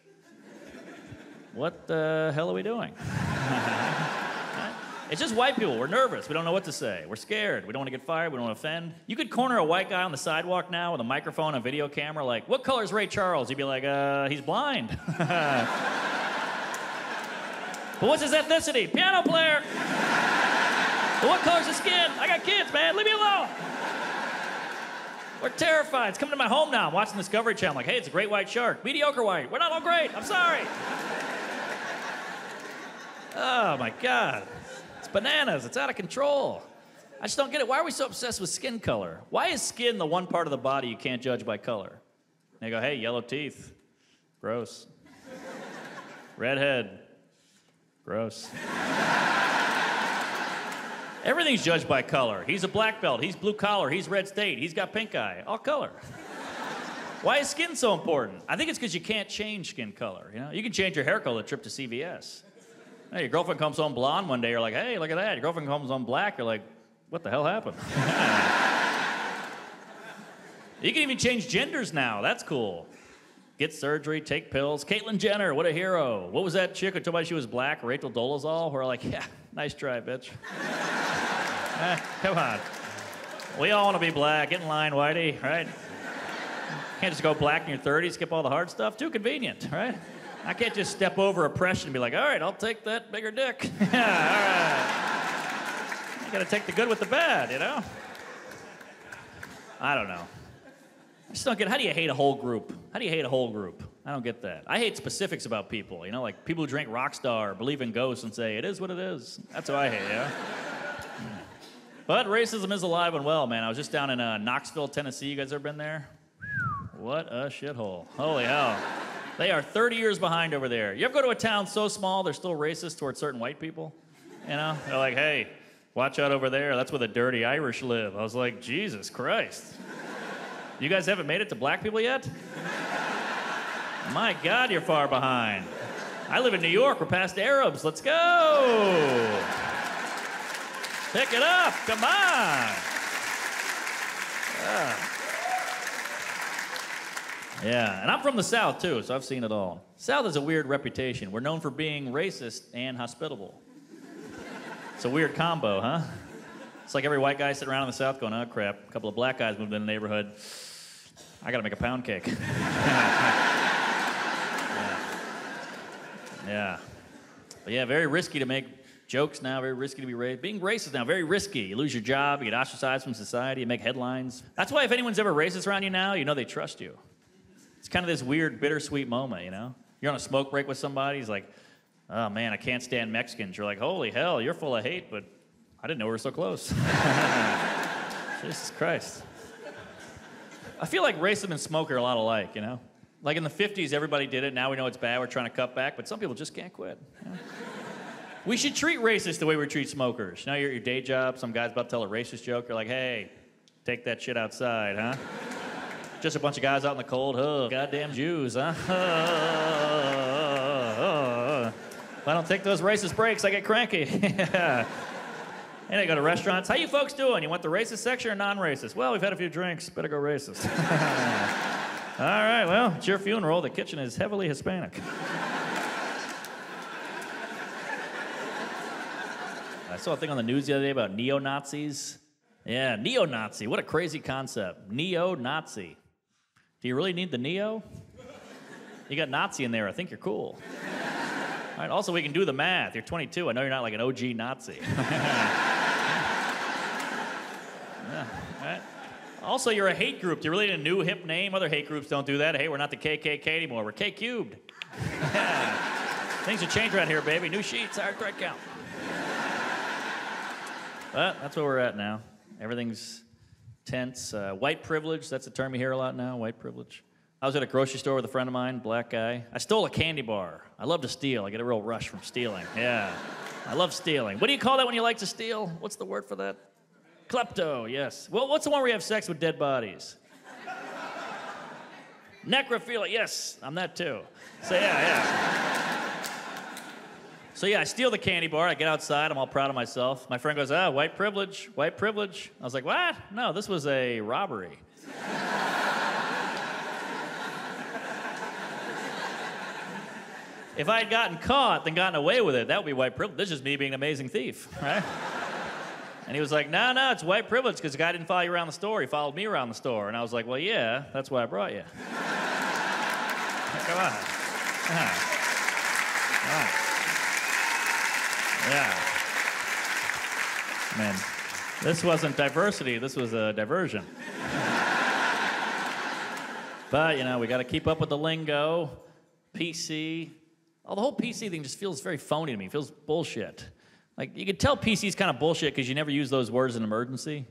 What the hell are we doing? It's just white people. We're nervous. We don't know what to say. We're scared. We don't want to get fired. We don't want to offend. You could corner a white guy on the sidewalk now with a microphone and a video camera like, what color is Ray Charles? He'd be like, uh, he's blind. But what's his ethnicity? Piano player. But what color's his skin? I got kids, man. Leave me alone. We're terrified. It's coming to my home now. I'm watching Discovery Channel. I'm like, hey, it's a great white shark. Mediocre white. We're not all great. I'm sorry. Oh, my God. Bananas, it's out of control. I just don't get it. Why are we so obsessed with skin color? Why is skin the one part of the body you can't judge by color? And they go, hey, yellow teeth, gross. Redhead, gross. Everything's judged by color. He's a black belt. He's blue collar. He's red state. He's got pink eye. All color. Why is skin so important? I think it's because you can't change skin color. You know, you can change your hair color trip to C V S. Hey, your girlfriend comes home blonde one day. You're like, hey, look at that. Your girlfriend comes home black. You're like, what the hell happened? You can even change genders now. That's cool. Get surgery, take pills. Caitlyn Jenner, what a hero. What was that chick who told me she was black? Rachel Dolezal? We're like, yeah, nice try, bitch. eh, come on. We all want to be black. Get in line, Whitey, right? Can't just go black in your thirties, skip all the hard stuff. Too convenient, right? I can't just step over oppression and be like, all right, I'll take that bigger dick. yeah, all right. You gotta take the good with the bad, you know? I don't know. I just don't get, how do you hate a whole group? How do you hate a whole group? I don't get that. I hate specifics about people, you know, like people who drink Rockstar, believe in ghosts, and say, it is what it is. That's what I hate, yeah? But racism is alive and well, man. I was just down in uh, Knoxville, Tennessee. You guys ever been there? What a shithole. Holy hell. They are thirty years behind over there. You ever go to a town so small, they're still racist towards certain white people? You know, they're like, hey, watch out over there. That's where the dirty Irish live. I was like, Jesus Christ. You guys haven't made it to black people yet? My God, you're far behind. I live in New York. We're past Arabs. Let's go. Pick it up. Come on. Yeah. Yeah, and I'm from the South, too, so I've seen it all. South has a weird reputation. We're known for being racist and hospitable. It's a weird combo, huh? It's like every white guy sitting around in the South going, oh, crap, a couple of black guys moved in the neighborhood. I gotta make a pound cake. yeah. yeah. But yeah, very risky to make jokes now, very risky to be racist. Being racist now, very risky. You lose your job, you get ostracized from society, you make headlines. That's why if anyone's ever racist around you now, you know they trust you. It's kind of this weird, bittersweet moment, you know? You're on a smoke break with somebody, he's like, oh man, I can't stand Mexicans. You're like, holy hell, you're full of hate, but I didn't know we were so close. Jesus Christ. I feel like racism and smoke are a lot alike, you know? Like in the fifties, everybody did it. Now we know it's bad. We're trying to cut back, but some people just can't quit. You know? We should treat racists the way we treat smokers. You know, you're at your day job. Some guy's about to tell a racist joke. You're like, hey, take that shit outside, huh? Just a bunch of guys out in the cold. Oh, goddamn Jews, huh? Oh, oh, oh, oh. If I don't take those racist breaks, I get cranky. yeah. And they go to restaurants. How you folks doing? You want the racist section or non-racist? Well, we've had a few drinks. Better go racist. All right, well, it's your funeral. The kitchen is heavily Hispanic. I saw a thing on the news the other day about neo-Nazis. Yeah, neo-Nazi. What a crazy concept. Neo-Nazi. Do you really need the neo? You got Nazi in there. I think you're cool. All right, also, we can do the math. You're twenty-two. I know you're not like an O G Nazi. yeah, right. Also, you're a hate group. Do you really need a new hip name? Other hate groups don't do that. Hey, we're not the K K K anymore. We're K-cubed. yeah. Things have changed right here, baby. New sheets, higher threat count. But that's where we're at now. Everything's tense. Uh, white privilege, that's a term you hear a lot now, white privilege. I was at a grocery store with a friend of mine, black guy. I stole a candy bar. I love to steal. I get a real rush from stealing. Yeah, I love stealing. What do you call that when you like to steal? What's the word for that? Klepto, yes. Well, what's the one where you have sex with dead bodies? Necrophilia, yes, I'm that too. So yeah, yeah. So yeah, I steal the candy bar. I get outside. I'm all proud of myself. My friend goes, ah, white privilege, white privilege. I was like, what? No, this was a robbery. If I had gotten caught, then gotten away with it, that would be white privilege. This is me being an amazing thief, right? And he was like, no, no, it's white privilege because the guy didn't follow you around the store. He followed me around the store. And I was like, well, yeah, that's why I brought you. Come on. Uh-huh. All right. Yeah. Man, this wasn't diversity. This was a diversion. But, you know, we got to keep up with the lingo. P C. Oh, the whole P C thing just feels very phony to me. It feels bullshit. Like, you can tell P C's kind of bullshit because you never use those words in emergency.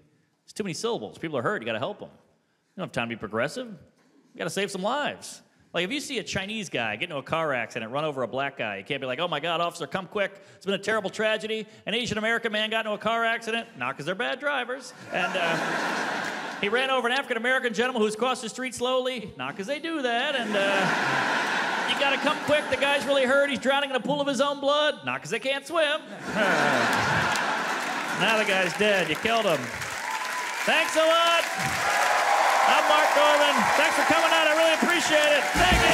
It's too many syllables. People are hurt. You got to help them. You don't have time to be progressive. You got to save some lives. Like, if you see a Chinese guy get into a car accident, run over a black guy, you can't be like, oh, my God, officer, come quick. It's been a terrible tragedy. An Asian-American man got into a car accident. Not because they're bad drivers. And uh, he ran over an African-American gentleman who's crossed the street slowly. Not because they do that. And uh, you got to come quick. The guy's really hurt. He's drowning in a pool of his own blood. Not because they can't swim. Now the guy's dead. You killed him. Thanks a lot. I'm Mark Normand. Thanks for coming out. I really appreciate it. Thank you.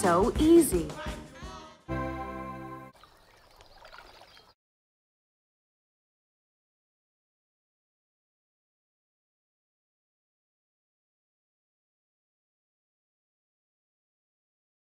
So easy.